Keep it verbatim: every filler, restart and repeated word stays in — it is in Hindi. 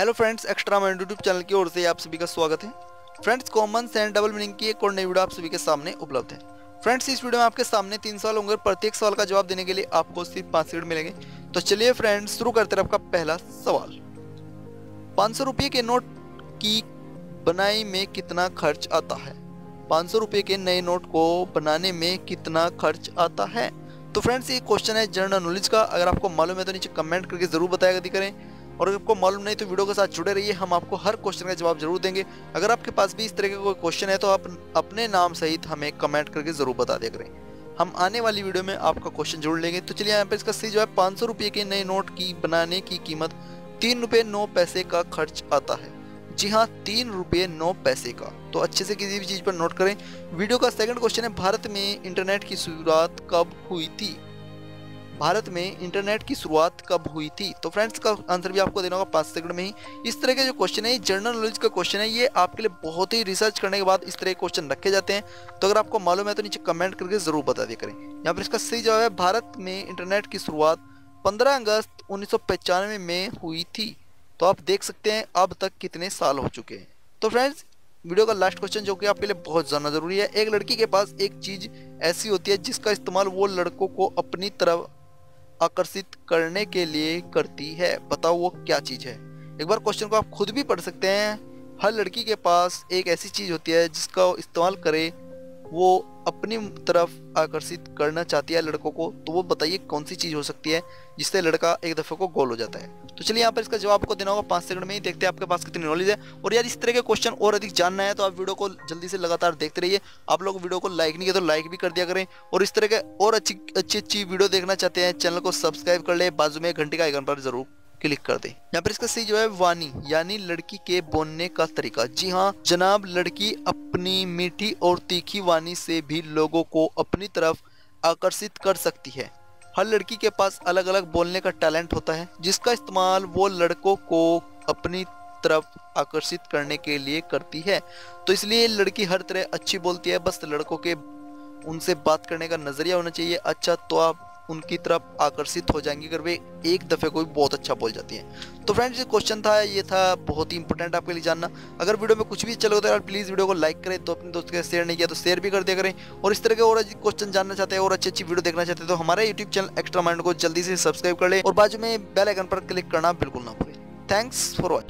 Hello friends, extra mind YouTube channel की ओर से आप सभी का स्वागत है। Friends, common sense double meaning की एक और नई वीडियो आप सभी के सामने उपलब्ध है। फ्रेंड्स, इस वीडियो में आपके सामने तीन सवाल होंगे, प्रत्येक सवाल का जवाब देने के लिए आपको सिर्फ पाँच सेकंड मिलेंगे। तो चलिए फ्रेंड्स, शुरू करते हैं। आपका पहला सवाल, पाँच सौ रुपये के नोट की बनाई में कितना खर्च आता है? पाँच सौ रुपये के नए नोट को बनाने में कितना खर्च आता है? तो फ्रेंड्स, ये क्वेश्चन है जनरल नॉलेज का। अगर आपको मालूम है तो नीचे कमेंट करके ज़रूर बताया करें, और अगर आपको मालूम नहीं तो वीडियो के साथ जुड़े रहिए, हम आपको हर क्वेश्चन का जवाब जरूर देंगे। अगर आपके पास भी इस तरह का कोई क्वेश्चन है तो आप अपने नाम सहित हमें कमेंट करके ज़रूर बता दिया करें, हम आने वाली वीडियो में आपका क्वेश्चन जोड़ लेंगे। तो चलिए यहाँ पर इसका सी जो है, पाँच सौ रुपये के नए नोट की बनाने की कीमत तीन रुपये नौ पैसे का खर्च आता है। जी हाँ, तीन रुपये नौ पैसे का। तो अच्छे से किसी भी चीज़ पर नोट करें। वीडियो का सेकंड क्वेश्चन है, भारत में इंटरनेट की शुरुआत कब हुई थी? भारत में इंटरनेट की शुरुआत कब हुई थी? तो फ्रेंड्स, का आंसर भी आपको देना होगा पाँच सेकंड में ही। इस तरह के जो क्वेश्चन है, ये जनरल नॉलेज का क्वेश्चन है, ये आपके लिए बहुत ही रिसर्च करने के बाद इस तरह के क्वेश्चन रखे जाते हैं। तो अगर आपको मालूम है तो नीचे कमेंट करके ज़रूर बता दिया करें। यहाँ पर इसका सही जवाब है, भारत में इंटरनेट की शुरुआत पंद्रह अगस्त उन्नीस सौ पचानवे में हुई थी। तो आप देख सकते हैं अब तक कितने साल हो चुके हैं। तो फ्रेंड्स, वीडियो का लास्ट क्वेश्चन जो कि आपके लिए बहुत ज़्यादा ज़रूरी है, एक लड़की के पास एक चीज़ ऐसी होती है जिसका इस्तेमाल वो लड़कों को अपनी तरफ आकर्षित करने के लिए करती है, बताओ वो क्या चीज़ है? एक बार क्वेश्चन को आप खुद भी पढ़ सकते हैं। हर लड़की के पास एक ऐसी चीज़ होती है जिसका वो इस्तेमाल करे वो अपनी तरफ आकर्षित करना चाहती है लड़कों को, तो वो बताइए कौन सी चीज़ हो सकती है जिससे लड़का एक दफ़े को गोल हो जाता है। तो चलिए यहाँ पर इसका जवाब आपको देना होगा पाँच सेकंड में ही। देखते हैं आपके पास कितनी नॉलेज है। और यार, इस तरह के क्वेश्चन और अधिक जानना है तो आप वीडियो को जल्दी से लगातार देखते रहिए। आप लोग वीडियो को लाइक नहीं किया तो लाइक भी कर दिया करें, और इस तरह के और अच्छी अच्छी अच्छी वीडियो देखना चाहते हैं चैनल को सब्सक्राइब कर ले, बाजू में घंटे का आइकन पर जरूर क्लिक कर दें। यहाँ पर इसका सी जो है, वाणी यानी लड़की के बोलने का तरीका। जी हाँ जनाब, लड़की अपनी मीठी और तीखी वाणी से भी लोगों को अपनी तरफ आकर्षित कर सकती है। हर लड़की के पास अलग अलग बोलने का टैलेंट होता है जिसका इस्तेमाल वो लड़कों को अपनी तरफ आकर्षित करने के लिए करती है। तो इसलिए लड़की हर तरह अच्छी बोलती है, बस लड़कों के उनसे बात करने का नजरिया होना चाहिए अच्छा, तो आप उनकी तरफ आकर्षित हो जाएंगी अगर वे एक दफ़े कोई बहुत अच्छा बोल जाती हैं। तो फ्रेंड्स, ये क्वेश्चन था, ये था बहुत ही इंपॉर्टेंट आपके लिए जानना। अगर वीडियो में कुछ भी अच्छा लगा तो यार प्लीज़ वीडियो को लाइक करें, तो अपने दोस्तों के शेयर नहीं किया तो शेयर भी कर दिया करें। और इस तरह के और क्वेश्चन जानना चाहते हैं और अच्छी अच्छी वीडियो देखना चाहते हैं तो हमारे यूट्यूब चैनल एक्स्ट्रा माइंड को जल्दी से सब्सक्राइब कर ले, और बाजू में बेल आइकन पर क्लिक करना बिल्कुल ना भूलें। Thanks for watching.